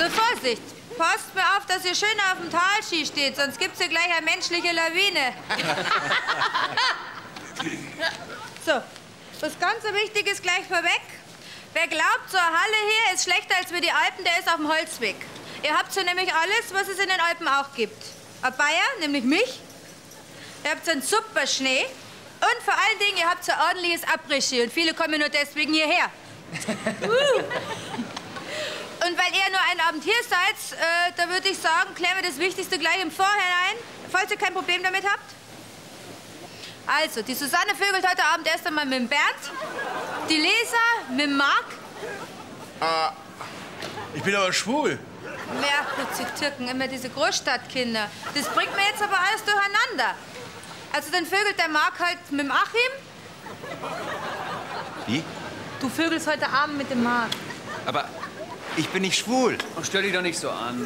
So, Vorsicht! Passt mir auf, dass ihr schön auf dem Talski steht, sonst gibt's hier gleich eine menschliche Lawine. So, was ganz Wichtiges gleich vorweg. Wer glaubt, so eine Halle hier ist schlechter als wir die Alpen, der ist auf dem Holzweg. Ihr habt so nämlich alles, was es in den Alpen auch gibt. Ein Bayer, nämlich mich. Ihr habt so einen super Schnee. Und vor allen Dingen, ihr habt so ein ordentliches Après-Ski. Und viele kommen nur deswegen hierher. Und weil ihr nur einen Abend hier seid, da würde ich sagen, klären wir das Wichtigste gleich im Vorhinein, falls ihr kein Problem damit habt. Also, die Susanne vögelt heute Abend erst einmal mit dem Bernd, die Lisa mit dem Marc. Ich bin aber schwul. Merkwürzig, Türken, immer diese Großstadtkinder. Das bringt mir jetzt aber alles durcheinander. Also, dann vögelt der Marc halt mit dem Achim. Wie? Du vögelst heute Abend mit dem Marc. Aber... ich bin nicht schwul. Und stell dich doch nicht so an.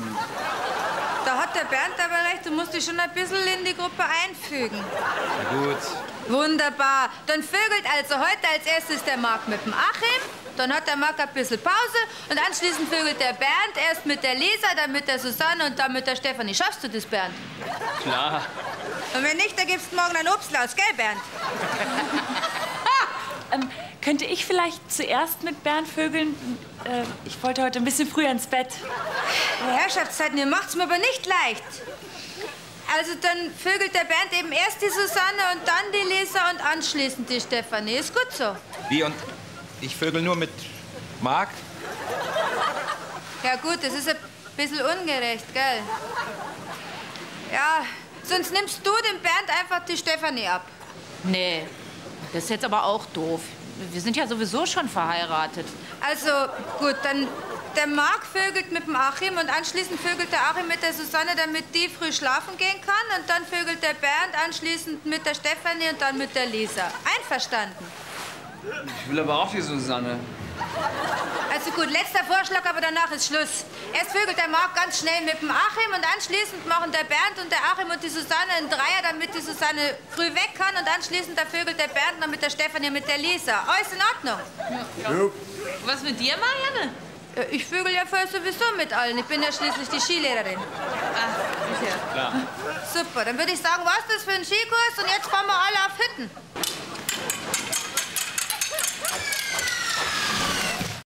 Da hat der Bernd aber recht, du musst dich schon ein bisschen in die Gruppe einfügen. Na gut. Wunderbar. Dann vögelt also heute als erstes der Marc mit dem Achim, dann hat der Marc ein bisschen Pause und anschließend vögelt der Bernd erst mit der Lisa, dann mit der Susanne und dann mit der Stefanie. Schaffst du das, Bernd? Klar. Und wenn nicht, dann gibst du morgen einen Obstlaus, gell, Bernd? Könnte ich vielleicht zuerst mit Bernd vögeln? Ich wollte heute ein bisschen früher ins Bett. Herrschaftszeiten, ihr macht's mir aber nicht leicht. Also dann vögelt der Bernd eben erst die Susanne und dann die Lisa und anschließend die Stefanie. Ist gut so. Wie, und ich vögel nur mit Marc? Ja gut, das ist ein bisschen ungerecht, gell? Ja, sonst nimmst du dem Bernd einfach die Stefanie ab. Nee. Das ist jetzt aber auch doof. Wir sind ja sowieso schon verheiratet. Also gut, dann der Marc vögelt mit dem Achim und anschließend vögelt der Achim mit der Susanne, damit die früh schlafen gehen kann. Und dann vögelt der Bernd anschließend mit der Stefanie und dann mit der Lisa. Einverstanden? Ich will aber auch die Susanne. Also gut, letzter Vorschlag, aber danach ist Schluss. Erst vögelt der Marc ganz schnell mit dem Achim und anschließend machen der Bernd und der Achim und die Susanne einen Dreier, damit die Susanne früh weg kann. Und anschließend da vögelt der Bernd noch mit der Stefanie und mit der Lisa. Alles in Ordnung? Ja. Ja. Was mit dir, Marianne? Ja, ich vögel ja voll sowieso mit allen. Ich bin ja schließlich die Skilehrerin. Ach, sicher. Klar. Super, dann würde ich sagen, was ist das für ein Skikurs? Und jetzt fahren wir alle auf Hütten.